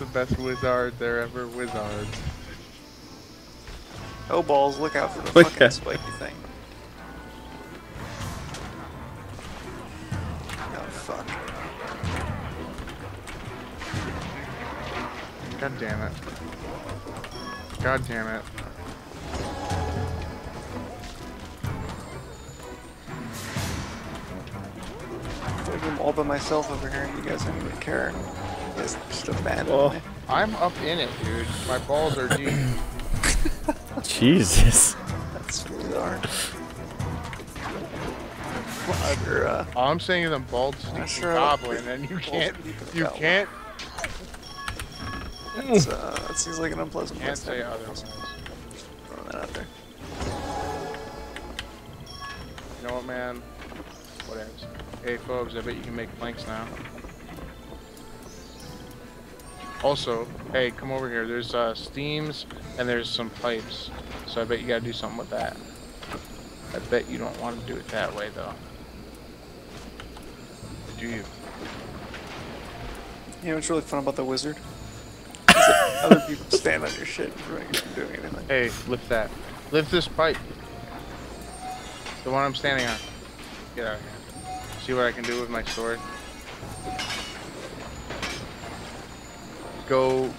the best wizard there ever wizards. Oh balls, look out for the fucking spiky thing. Oh fuck. God damn it. God damn it. I'm all by myself over here and you guys don't even care. It's just abandoned. Well, I'm up in it, dude. My balls are deep. Jesus. That's bizarre. Well, all I'm saying is I'm bald sneaking goblin and you can't That's, that seems like an unpleasant place. Can't say otherwise. Throwing that out there. You know what, man? Whatever. Hey, Phobos, I bet you can make planks now. Also, hey, come over here. There's steams and there's some pipes. So I bet you gotta do something with that. I bet you don't want to do it that way, though. Do you? You know what's really fun about the wizard? Other people stand on your shit for doing anything. Hey, lift that. Lift this pipe. The one I'm standing on. Get out of here. See what I can do with my sword. Go.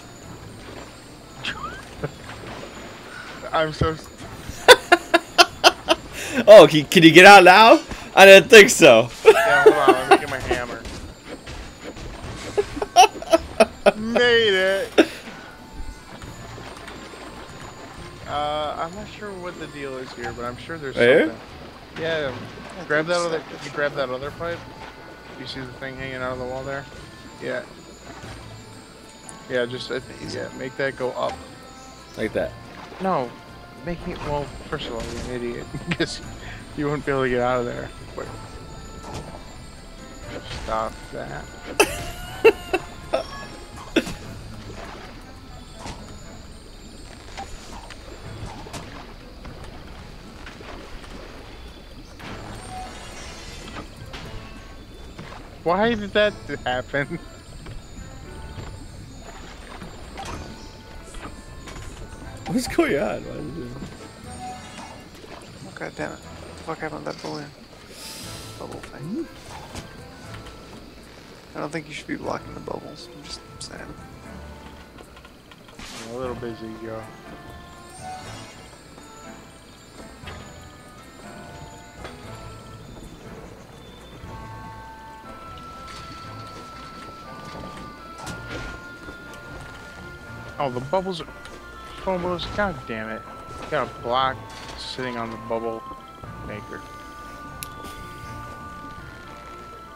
I'm so. Oh, can you get out now? I didn't think so. Yeah, hold on. Let me get my hammer. Made it. I'm not sure what the deal is here, but I'm sure there's something. Yeah. Grab that other. You grab that other pipe. You see the thing hanging out of the wall there? Yeah. Yeah, just make that go up. Like that. No, making it. Well, first of all, you're an idiot because you wouldn't be able to get out of there. Wait. Stop that. Why did that happen? What's going on? Why did you... Oh, God damn it. What the fuck happened to that bubble thing? I don't think you should be blocking the bubbles. I'm just saying. I'm a little busy, yo. Oh, the bubbles are... Phobos, god damn it. Got a block sitting on the bubble maker.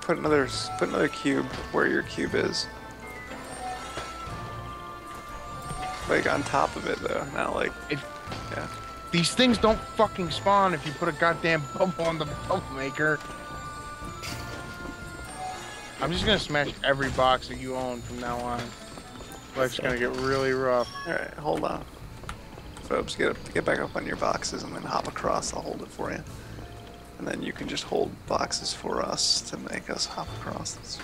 Put another cube where your cube is. Like on top of it though, not like... yeah. These things don't fucking spawn if you put a goddamn bubble on the bubble maker. I'm just gonna smash every box that you own from now on. Life's gonna get really rough. Alright, hold on. Phobos, get back up on your boxes and then hop across. I'll hold it for you. And then you can just hold boxes for us to make us hop across. That's,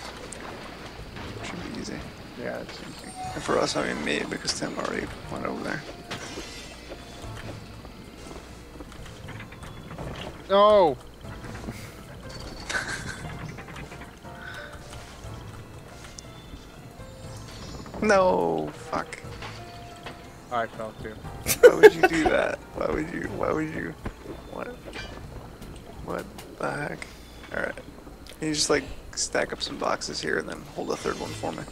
that should be easy. Yeah, it's easy. And for us, I mean me, because Tim already went over there. No! No, fuck. I fell too. Why would you do that? Why would you? What the heck? Alright. Can you just like stack up some boxes here and then hold a third one for me?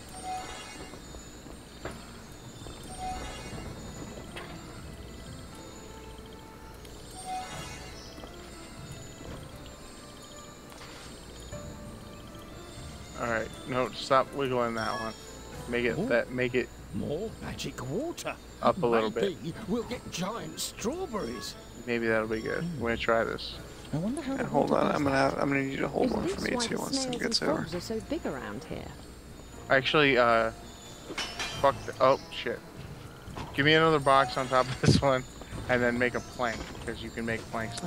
Alright, no, stop wiggling that one. Make it make it more magic water up a little bit. We'll get giant strawberries. Maybe that'll be good. We're gonna try this. I wonder how. And hold on, I'm gonna need you to hold one for me too once it gets over. Are so big around here. Actually, fuck the shit. Give me another box on top of this one, and then make a plank because you can make planks.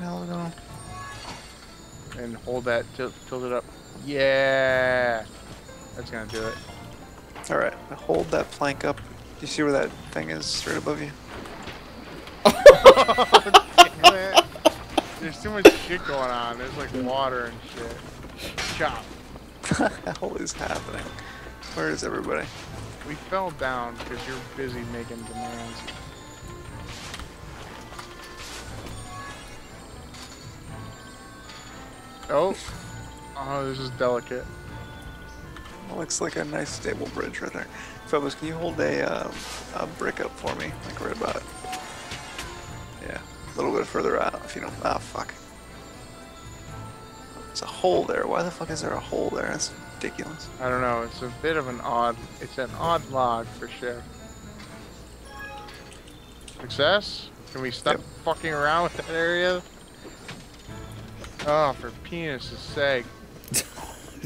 No. And hold that, tilt it up. Yeah, that's gonna do it. Alright, hold that plank up. Do you see where that thing is straight above you? There's too much shit going on. There's like water and shit. Chop. What the hell is happening? Where is everybody? We fell down because you're busy making demands. Oh. Oh, this is delicate. It looks like a nice stable bridge right there. Phobos, can you hold a brick up for me? Like right about it. Yeah. A little bit further out if you don't. Ah, fuck. There's a hole there. Why the fuck is there a hole there? That's ridiculous. I don't know. It's a bit of an odd. It's an odd log for sure. Success? Can we stop fucking around with that area? Oh, for penis' sake.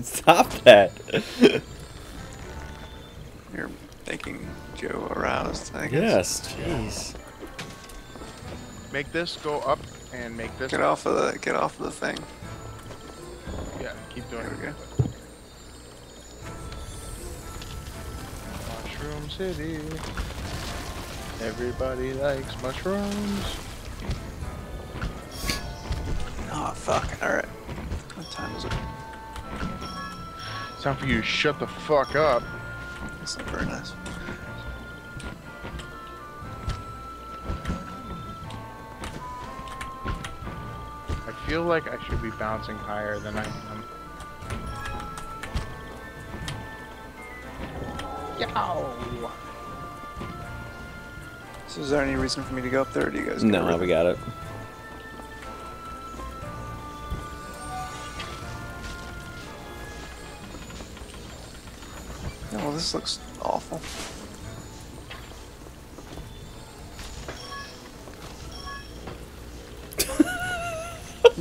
Stop that. You're making Joe aroused, I guess. Yes, jeez. Make this go up and make this get off of the thing. Yeah, keep doing it. There we go. Mushroom City. Everybody likes mushrooms. Oh fuck, alright. What time is it? It's time for you to shut the fuck up. That's not very nice. I feel like I should be bouncing higher than I am. Yow! So is there any reason for me to go up there, or do you guys get rid of it? We got it. Well, this looks awful.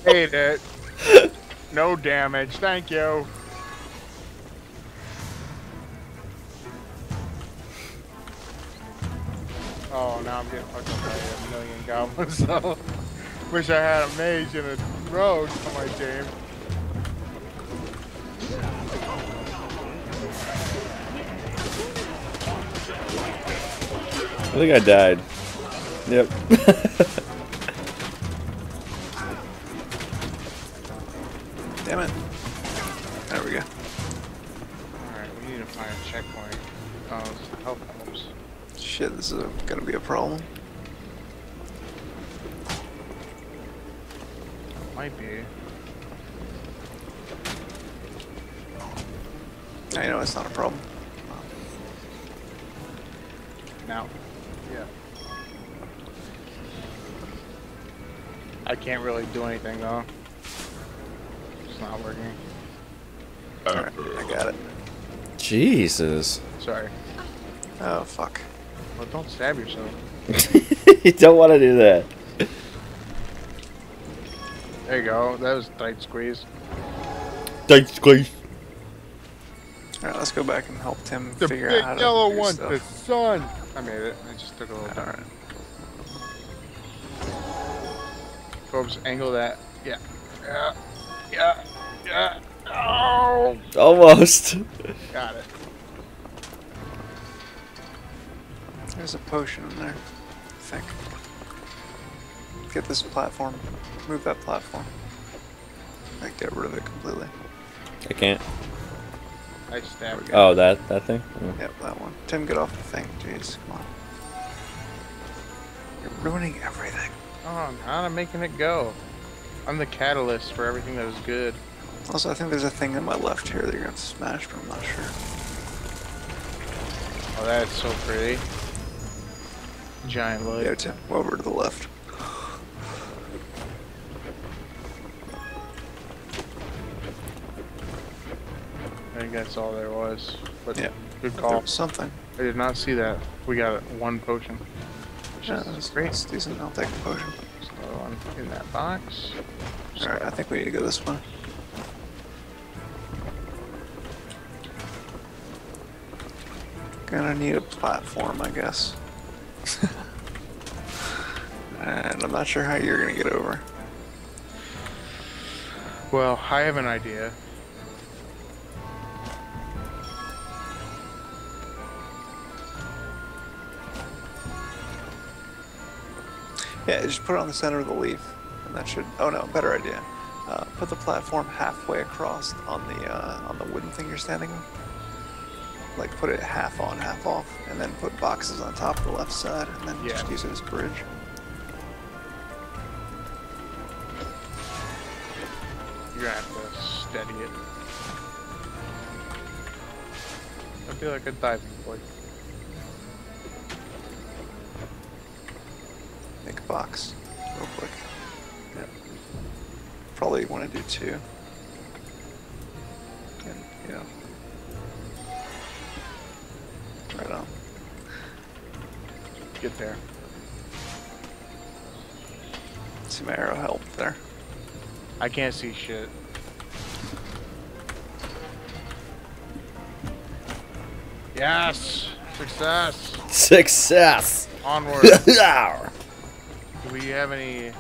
Made it. No damage, thank you. Oh, now I'm getting fucking by a million goblins. So. Wish I had a mage and a rogue on my team. I think I died. Yep. Damn it. There we go. Alright, we need to find a checkpoint. Oh, health problems. Shit, this is gonna be a problem. It might be. I know it's not a problem. Now. Yeah. I can't really do anything though. It's not working. Alright, I got it. Jesus. Sorry. Oh fuck. Well, don't stab yourself. You don't want to do that. There you go. That was tight squeeze. Tight squeeze. Alright, let's go back and help Tim figure out how to do stuff. The big yellow one, the sun! I made it. I just took a little time. Phobos, angle that. Yeah. Yeah. Yeah. Yeah. Oh! Almost. Got it. There's a potion in there, I think. Get this platform. Move that platform. Like, get rid of it completely. I can't. I stabbed. Oh, that thing? Yeah. Yep, that one. Tim, get off the thing. Jeez, come on. You're ruining everything. Oh, now I'm making it go. I'm the catalyst for everything that was good. Also, I think there's a thing in my left here that you're going to smash, but I'm not sure. Oh, that's so pretty. Giant light. Yeah, Tim, over to the left. I think that's all there was, but yeah, good call. There was something. I did not see that. We got one potion. Which is great. That's decent. I'll take the potion. There's another one in that box. Alright, I think we need to go this way. Gonna need a platform, I guess. And I'm not sure how you're gonna get over. Well, I have an idea. Yeah, just put it on the center of the leaf, and that should. Oh no, better idea. Put the platform halfway across on the wooden thing you're standing on. Like put it half on, half off, and then put boxes on top of the left side, and then yeah. Just use it as a bridge. You're gonna have to steady it. I feel like a diving board. Make a box, real quick. Yeah. Probably want to do two. And, you know. Right on. Get there. See my arrow help there. I can't see shit. Yes! Success! Success! Onward! Do we have any...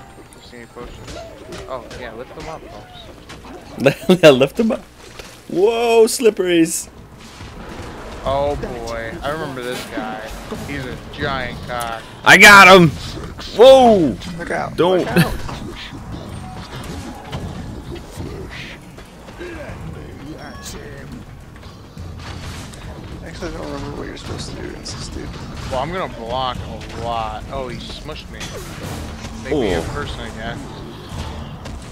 see any potions? Oh, yeah, lift them up. Oh. Yeah, lift them up. Whoa, slipperies! Oh boy, I remember this guy. He's a giant cock. I got him! Whoa! Look out. Don't. Look out. Actually, I don't remember what you're supposed to do against this dude. Well, I'm gonna block a lot. Oh, he smushed me. Make me a person again.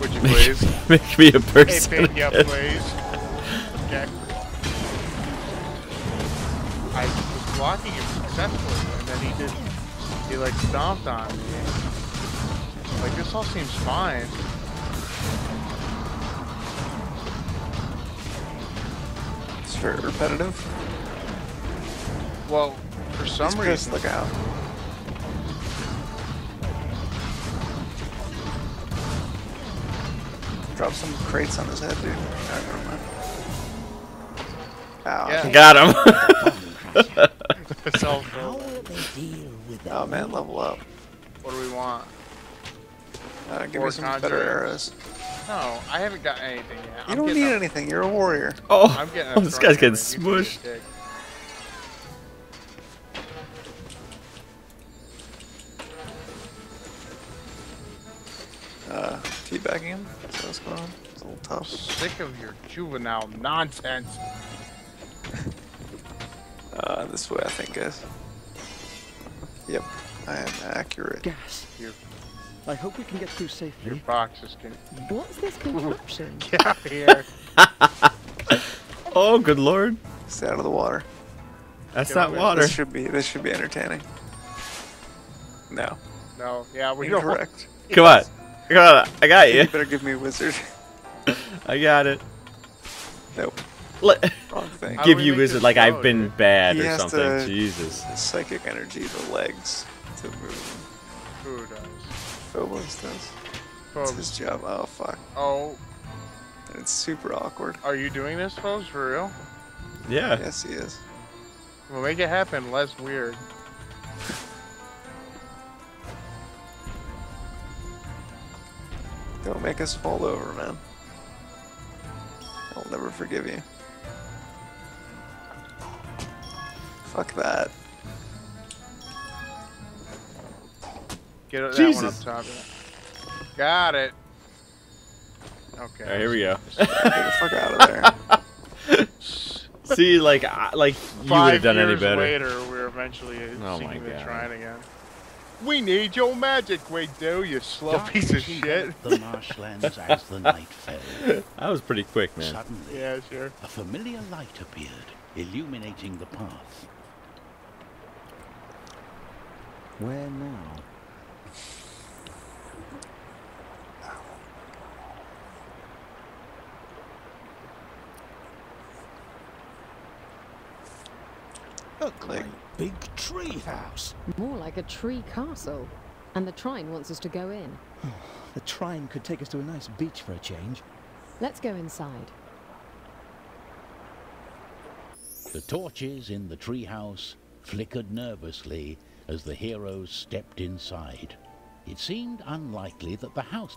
Would you please? Make me a person. Hey, pick you up, please. Okay. I was blocking him successfully, and then he didn't. He like stomped on me. Like this all seems fine. It's very repetitive. Well, for some reason, just look out. Drop some crates on his head, dude. Alright, never mind. Ow. Yeah. Got him. It's all cool. Oh man, level up. What do we want? Give me some better arrows. No, I haven't got anything yet. You don't need anything, you're a warrior. Oh, I'm getting this guy's getting smushed. Feedback him? What's going on? It's a little tough. Sick of your juvenile nonsense. This way, I think, guys. Yep, I am accurate. Gosh. I hope we can get through safely. Your box is going to... What's this contraption? Get out of here. Oh, good lord. Stay out of the water. That's not water. This should be entertaining. No. No, yeah, we're incorrect. Come on. Come on, I got you. You better give me a wizard. I got it. Nope. Wrong thing. Give you wizard like I've been bad he or something. Jesus. Psychic energy, the legs to move. Who does? Phobos does. Phobos. It's his job. Oh fuck. Oh. And it's super awkward. Are you doing this, Phobos, for real? Yeah. Yes, he is. We'll make it happen. Less weird. Don't make us fall over, man. I'll never forgive you. Fuck that. Get Jesus. That one up top. Got it. Okay. Right, here we go. Get the fuck out of there. See, like you would have done any better. 5 years later, we're eventually seeking the Trine again. We need your magic, we do, you slow piece of shit. The marshlands as the night fell. That was pretty quick, man. Suddenly, yeah, sure. A familiar light appeared, illuminating the path. Where now? A great big tree house. More like a tree castle. And the Trine wants us to go in. The Trine could take us to a nice beach for a change. Let's go inside. The torches in the tree house flickered nervously as the heroes stepped inside. It seemed unlikely that the house...